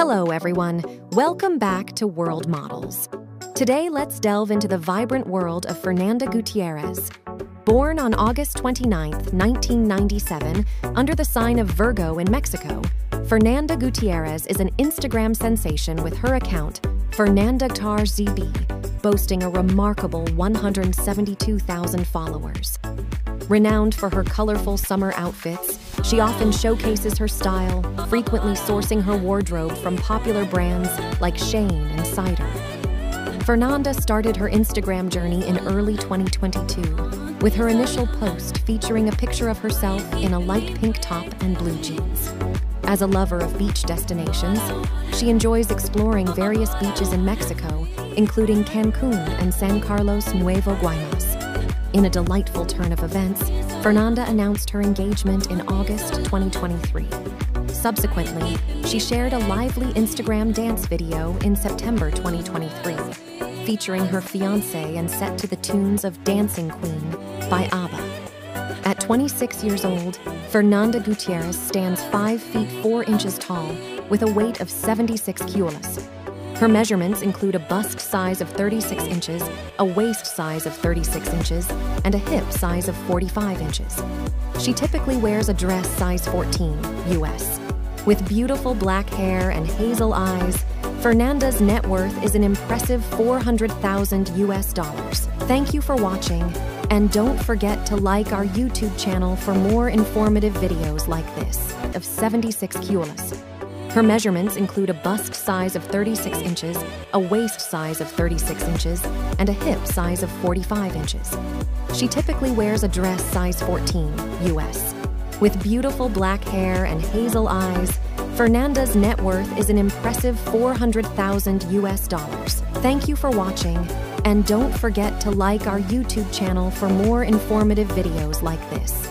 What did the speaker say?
Hello, everyone. Welcome back to World Models. Today, let's delve into the vibrant world of Fernanda Gutierrez. Born on August 29, 1997, under the sign of Virgo in Mexico, Fernanda Gutierrez is an Instagram sensation with her account, FernandaGtarZB, boasting a remarkable 172,000 followers. Renowned for her colorful summer outfits, she often showcases her style, frequently sourcing her wardrobe from popular brands like Shane and Cider. Fernanda started her Instagram journey in early 2022, with her initial post featuring a picture of herself in a light pink top and blue jeans. As a lover of beach destinations, she enjoys exploring various beaches in Mexico, including Cancun and San Carlos Nuevo Guaymas. In a delightful turn of events, Fernanda announced her engagement in August 2023. Subsequently, she shared a lively Instagram dance video in September 2023, featuring her fiancé and set to the tunes of Dancing Queen by ABBA. At 26 years old, Fernanda Gutierrez stands 5'4" tall with a weight of 76 kilos. Her measurements include a bust size of 36 inches, a waist size of 36 inches, and a hip size of 45 inches. She typically wears a dress size 14, US. With beautiful black hair and hazel eyes, Fernanda's net worth is an impressive $400,000. Thank you for watching, and don't forget to like our YouTube channel for more informative videos like this of 76 kilos. Her measurements include a bust size of 36 inches, a waist size of 36 inches, and a hip size of 45 inches. She typically wears a dress size 14, US. With beautiful black hair and hazel eyes, Fernanda's net worth is an impressive $400,000. Thank you for watching, and don't forget to like our YouTube channel for more informative videos like this.